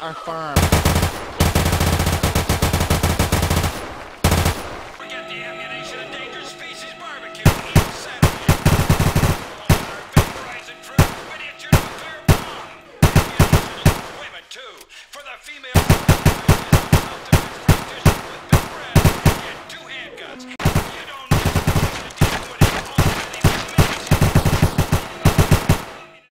at our farm. We got the ammunition and endangered species barbecue each Saturday. All our vaporizing crew ready at your nuclear bomb. Ammunition and equipment too for the female.